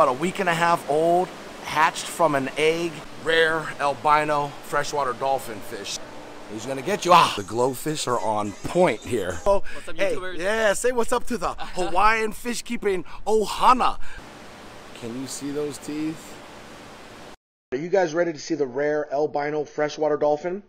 about a week and a half old, hatched from an egg, rare albino freshwater dolphin fish. He's gonna get you. Ah, the glowfish are on point here. Oh, what's up, YouTubers? Hey, yeah, say what's up to the Hawaiian fish keeping Ohana. Can you see those teeth? Are you guys ready to see the rare albino freshwater dolphin?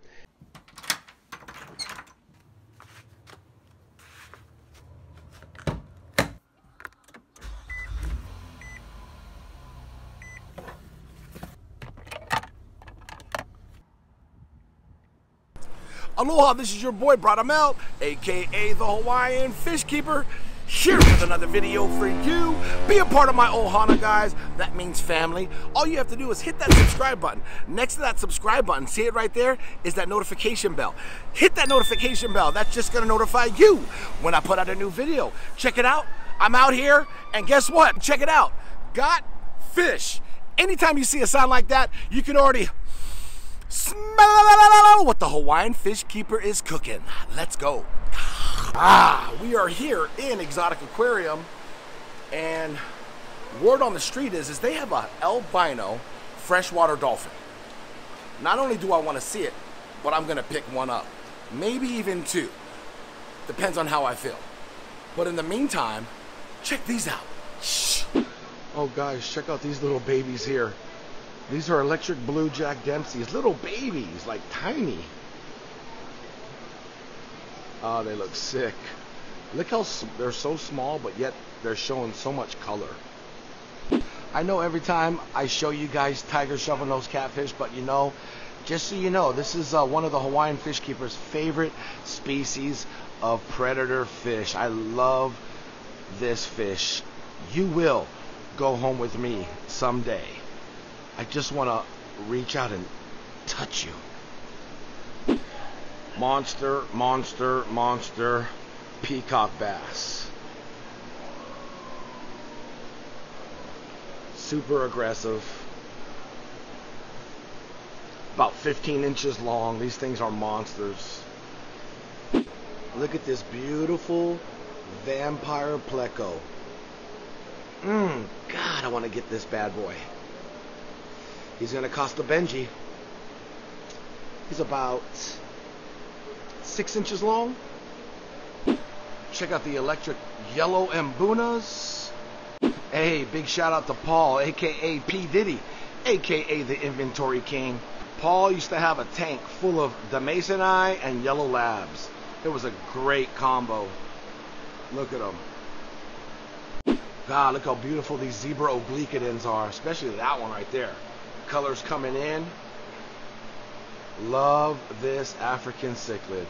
Aloha, this is your boy Bradamel, aka the Hawaiian Fish Keeper, here with another video for you. Be a part of my Ohana, guys. That means family. All you have to do is hit that subscribe button. Next to that subscribe button, see it right there, is that notification bell. Hit that notification bell. That's just gonna notify you when I put out a new video. Check it out. I'm out here, and guess what? Check it out. Got fish. Anytime you see a sign like that, you can already smell what the Hawaiian Fish Keeper is cooking. Let's go. Ah, we are here in Exotic Aquarium, and word on the street is they have an albino freshwater dolphin. Not only do I want to see it, but I'm going to pick one up. Maybe even two. Depends on how I feel. But in the meantime, check these out. Shh. Oh guys, check out these little babies here. These are Electric Blue Jack Dempsey's, little babies, like tiny. Oh, they look sick. Look how they're so small, but yet they're showing so much color. I know every time I show you guys Tiger Shovel-Nose Catfish, but you know, just so you know, this is one of the Hawaiian Fish Keeper's favorite species of predator fish. I love this fish. You will go home with me someday. I just want to reach out and touch you. Monster, monster, monster, peacock bass. Super aggressive. About 15 inches long. These things are monsters. Look at this beautiful vampire pleco. God, I want to get this bad boy. He's gonna cost a Benji. He's about 6 inches long. Check out the electric yellow embunas. Hey, big shout out to Paul, aka P. Diddy, aka the Inventory King. Paul used to have a tank full of damasoni and yellow labs. It was a great combo. Look at them. God, look how beautiful these zebra oblique ends are, especially that one right there. Colors coming in. Love this African cichlid.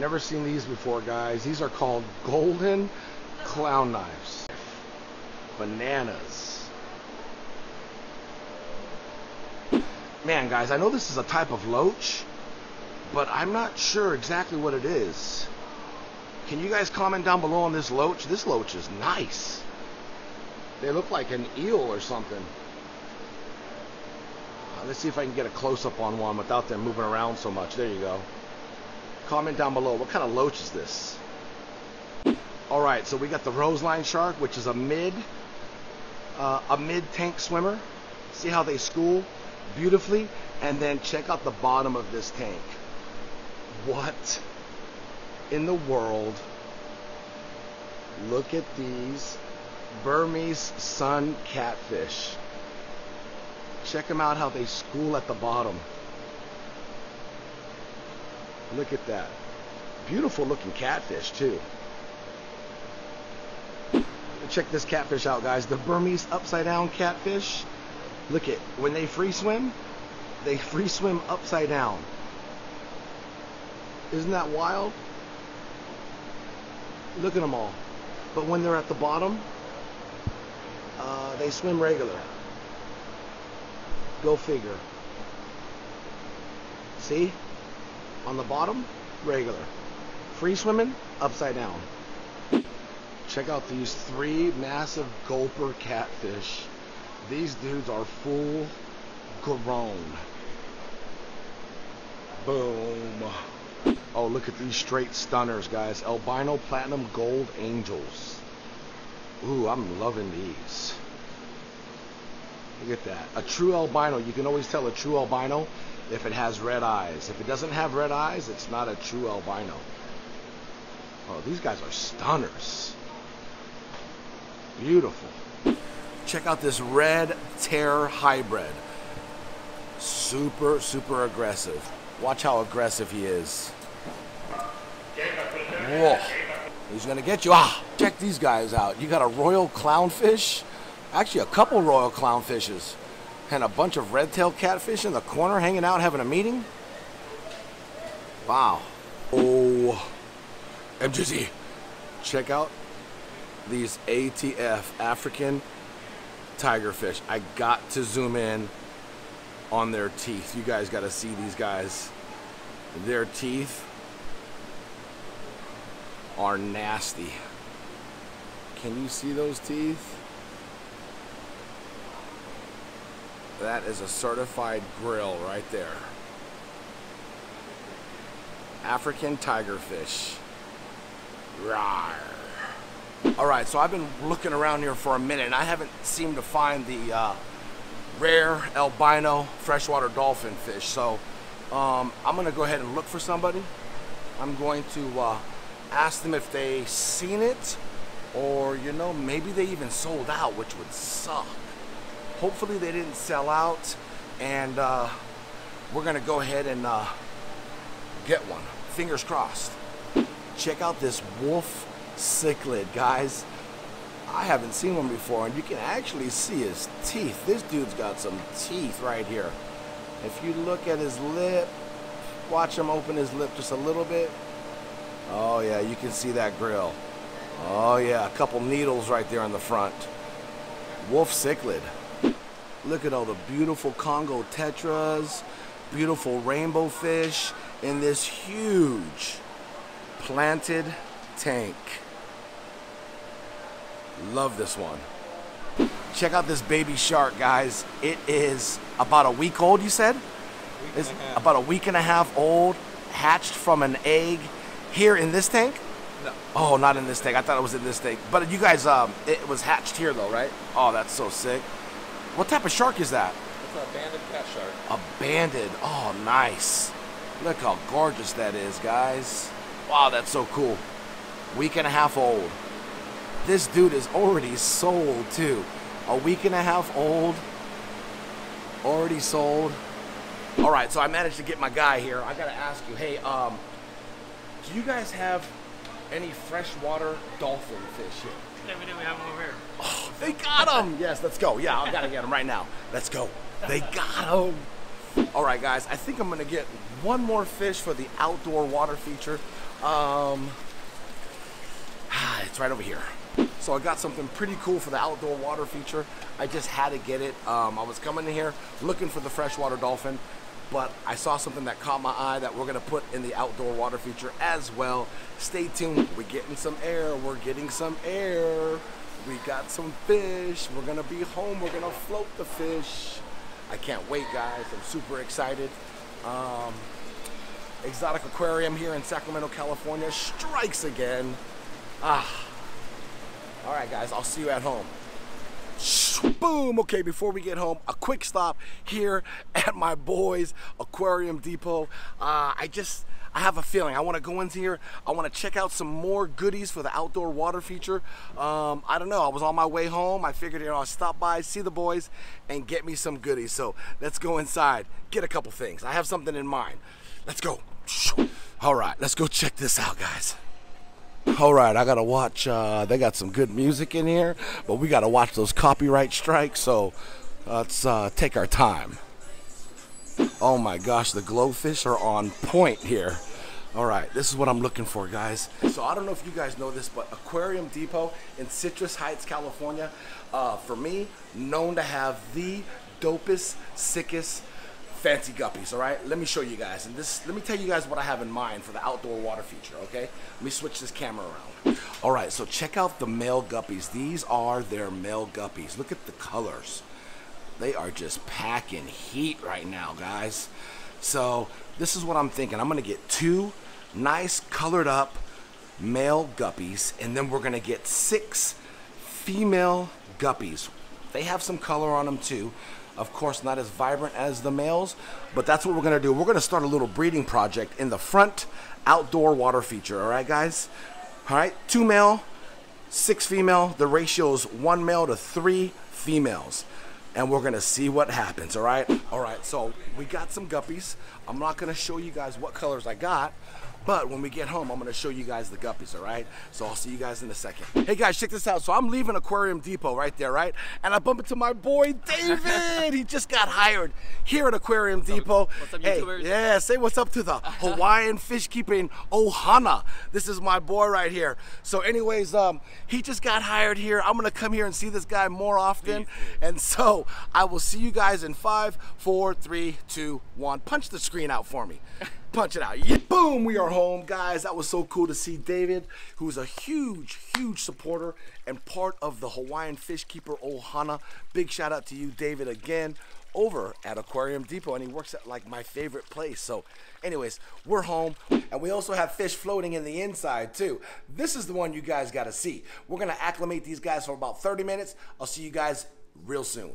Never seen these before, guys. These are called golden clown knives. Bananas. Man, guys, I know this is a type of loach, but I'm not sure exactly what it is. Can you guys comment down below on this loach? This loach is nice. They look like an eel or something. Let's see if I can get a close-up on one without them moving around so much. There you go. Comment down below. What kind of loach is this? All right, so we got the Roseline Shark, which is a mid-tank swimmer. See how they school beautifully? And then check out the bottom of this tank. What in the world? Look at these Burmese sun catfish. Check them out, how they school at the bottom. Look at that. Beautiful looking catfish too. Check this catfish out, guys. The Burmese upside down catfish. Look at, when they free swim upside down. Isn't that wild? Look at them all. But when they're at the bottom, they swim regular. Go figure. See? On the bottom, regular. Free swimming, upside down. Check out these three massive gulper catfish. These dudes are full grown. Boom. Oh, look at these straight stunners, guys. Albino platinum gold angels. Ooh, I'm loving these. Look at that. A true albino. You can always tell a true albino if it has red eyes. If it doesn't have red eyes, it's not a true albino. Oh, these guys are stunners. Beautiful. Check out this red tear hybrid. Super, super aggressive. Watch how aggressive he is. Whoa. He's gonna get you. Ah! Check these guys out. You got a royal clownfish. Actually, a couple royal clownfishes. And a bunch of red-tailed catfish in the corner hanging out having a meeting. Wow. Oh. MGZ. Check out these ATF, African tigerfish. I got to zoom in on their teeth. You guys got to see these guys. Their teeth are nasty. Can you see those teeth? That is a certified grill right there. African tigerfish. Rawr. All right, so I've been looking around here for a minute and I haven't seemed to find the rare albino freshwater dolphin fish. So I'm gonna go ahead and look for somebody. I'm going to ask them if they seen it, or you know, maybe they even sold out, which would suck. Hopefully they didn't sell out, and we're gonna go ahead and get one. Fingers crossed. Check out this wolf cichlid, guys. I haven't seen one before, and you can actually see his teeth. This dude's got some teeth right here. If you look at his lip, watch him open his lip just a little bit. Oh yeah, you can see that grill. Oh yeah, a couple needles right there in the front. Wolf cichlid. Look at all the beautiful Congo Tetras, beautiful rainbow fish in this huge planted tank. Love this one. Check out this baby shark, guys. It is about a week old, you said? It's about a week and a half old, hatched from an egg here in this tank? No. Oh, not in this tank. I thought it was in this tank. But you guys, it was hatched here though, right? Oh, that's so sick. What type of shark is that? It's a banded cat shark. A banded. Oh, nice. Look how gorgeous that is, guys. Wow, that's so cool. Week and a half old. This dude is already sold too. A week and a half old, already sold. All right, so I managed to get my guy here. I gotta ask you, hey, do you guys have any freshwater dolphin fish here? Yeah, we do, we have them over here. Oh, they got them! Yes, let's go. Yeah, I gotta get them right now. Let's go. They got them. All right, guys, I think I'm gonna get one more fish for the outdoor water feature. It's right over here. So I got something pretty cool for the outdoor water feature. I just had to get it. I was coming in here looking for the freshwater dolphin, but I saw something that caught my eye that we're gonna put in the outdoor water feature as well. Stay tuned, we're getting some air. We're getting some air. We got some fish. We're gonna be home, we're gonna float the fish. I can't wait, guys, I'm super excited. Exotic Aquarium here in Sacramento, California strikes again. Ah, all right, guys, I'll see you at home. Boom, okay, before we get home, a quick stop here at my boys, Aquarium Depot. I have a feeling, I wanna go into here, I wanna check out some more goodies for the outdoor water feature. I don't know, I was on my way home, I figured, you know, I'll stop by, see the boys, and get me some goodies. So let's go inside, get a couple things. I have something in mind. Let's go. All right, let's go check this out, guys. All right, I gotta watch, they got some good music in here, but we gotta watch those copyright strikes, so let's take our time. Oh my gosh, the glowfish are on point here. All right, this is what I'm looking for, guys. So I don't know if you guys know this, but Aquarium Depot in Citrus Heights, California, for me, known to have the dopest, sickest fancy guppies. All right, let me show you guys, and this, let me tell you guys what I have in mind for the outdoor water feature. Okay, let me switch this camera around. All right, so check out the male guppies. These are their male guppies. Look at the colors. They are just packing heat right now, guys. So this is what I'm thinking. I'm gonna get two nice colored up male guppies, and then we're gonna get six female guppies. They have some color on them too. Of course, not as vibrant as the males, but that's what we're gonna do. We're gonna start a little breeding project in the front outdoor water feature, all right, guys? All right, 2 male, 6 female. The ratio is 1 male to 3 females. And we're gonna see what happens, all right? All right, so we got some guppies. I'm not gonna show you guys what colors I got, but when we get home, I'm gonna show you guys the guppies, all right? So I'll see you guys in a second. Hey guys, check this out. So I'm leaving Aquarium Depot right there, right? And I bump into my boy, David. He just got hired here at Aquarium Depot. What's up, YouTubers? Hey, yeah, say what's up to the Hawaiian fish keeping Ohana. This is my boy right here. So anyways, he just got hired here. I'm gonna come here and see this guy more often. And so I will see you guys in 5, 4, 3, 2, 1. Punch the screen out for me. Punch it out. Yeah. Boom, we are home, guys. That was so cool to see David, who's a huge, huge supporter and part of the Hawaiian fish keeper Ohana. Big shout out to you, David, again, over at Aquarium Depot, and he works at like my favorite place. So anyways, we're home, and we also have fish floating in the inside too. This is the one you guys gotta see. We're gonna acclimate these guys for about 30 minutes. I'll see you guys real soon.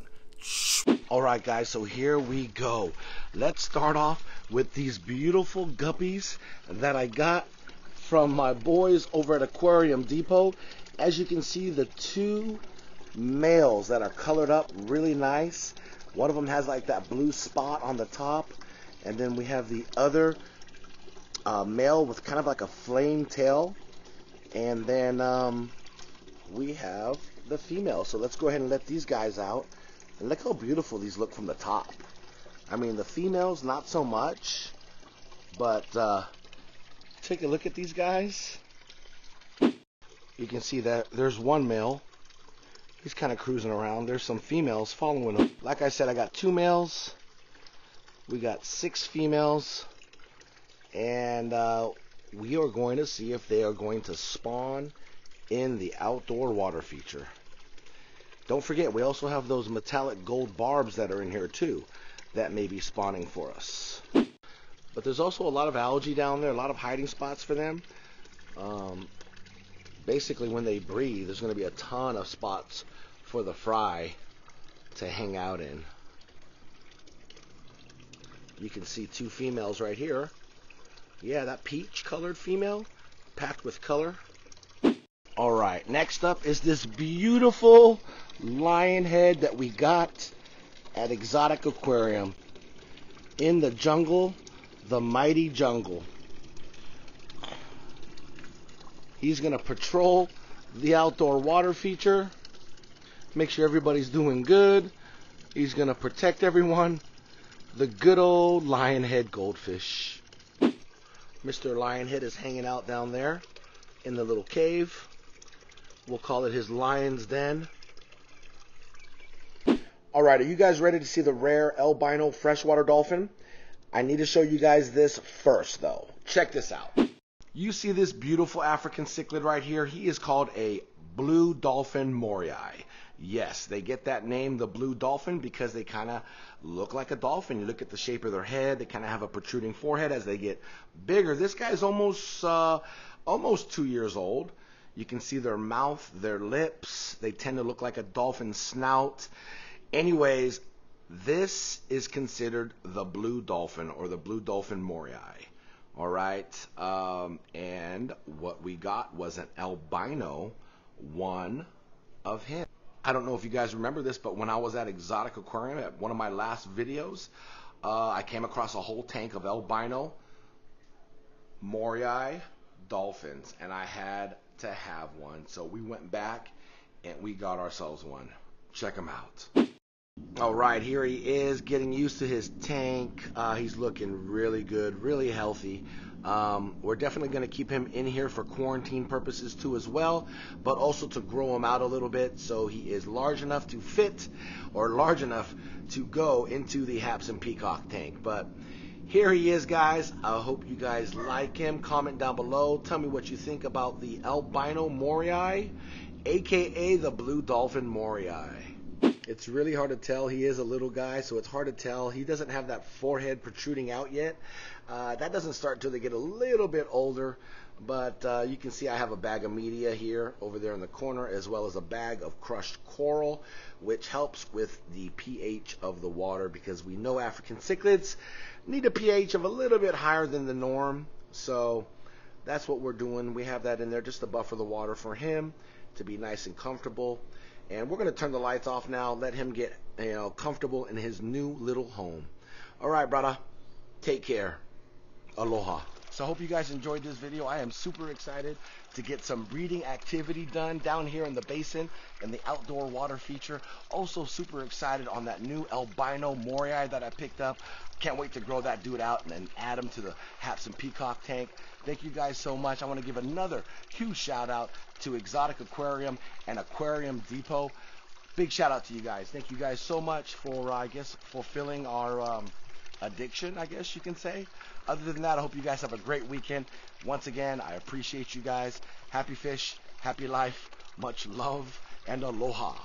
All right, guys, so here we go. Let's start off with these beautiful guppies that I got from my boys over at Aquarium Depot. As you can see, the 2 males that are colored up really nice. One of them has like that blue spot on the top, and then we have the other male with kind of like a flame tail, and then we have the female. So let's go ahead and let these guys out. And look how beautiful these look from the top. I mean, the females, not so much. But take a look at these guys. You can see that there's one male. He's kind of cruising around. There's some females following him. Like I said, I got 2 males. We got 6 females. And we are going to see if they are going to spawn in the outdoor water feature. Don't forget, we also have those metallic gold barbs that are in here too that may be spawning for us. But there's also a lot of algae down there, a lot of hiding spots for them. Basically, when they breed, there's going to be a ton of spots for the fry to hang out in. You can see 2 females right here. Yeah, that peach-colored female, packed with color. All right, next up is this beautiful lion head that we got at Exotic Aquarium in the jungle, the mighty jungle. He's gonna patrol the outdoor water feature, make sure everybody's doing good. He's gonna protect everyone. The good old lion head goldfish. Mr. Lionhead is hanging out down there in the little cave. We'll call it his lion's den. All right, are you guys ready to see the rare albino freshwater dolphin? I need to show you guys this first, though. Check this out. You see this beautiful African cichlid right here? He is called a Blue Dolphin Moorii. Yes, they get that name, the Blue Dolphin, because they kind of look like a dolphin. You look at the shape of their head. They kind of have a protruding forehead as they get bigger. This guy is almost 2 years old. You can see their mouth, their lips. They tend to look like a dolphin's snout. Anyways, this is considered the Blue Dolphin or the Blue Dolphin Moorii. All right. And what we got was an albino one of him. I don't know if you guys remember this, but when I was at Exotic Aquarium at one of my last videos, I came across a whole tank of albino Moorii dolphins, and I had to have one, so we went back and we got ourselves one. Check him out. All right, here he is getting used to his tank. He's looking really good, really healthy. We're definitely going to keep him in here for quarantine purposes too as well, but also to grow him out a little bit so he is large enough to fit or large enough to go into the Haps and Peacock tank. But here he is, guys. I hope you guys like him. Comment down below. Tell me what you think about the albino Moorii, aka the Blue Dolphin Moorii. It's really hard to tell. He is a little guy, so it's hard to tell. He doesn't have that forehead protruding out yet. That doesn't start till they get a little bit older. But you can see I have a bag of media here over there in the corner, as well as a bag of crushed coral, which helps with the pH of the water, because we know African cichlids need a pH of a little bit higher than the norm. So that's what we're doing. We have that in there just to buffer the water for him to be nice and comfortable. And we're going to turn the lights off now, let him get comfortable in his new little home. All right, brother, take care. Aloha. So I hope you guys enjoyed this video. I am super excited to get some breeding activity done down here in the basin and the outdoor water feature. Also super excited on that new albino Moorii that I picked up. Can't wait to grow that dude out and then add him to the Haps and Peacock tank. Thank you guys so much. I want to give another huge shout out to Exotic Aquarium and Aquarium Depot. Big shout out to you guys. Thank you guys so much for, I guess, fulfilling our addiction, I guess you can say. Other than that, I hope you guys have a great weekend. Once again, I appreciate you guys. Happy fish, happy life, much love, and aloha.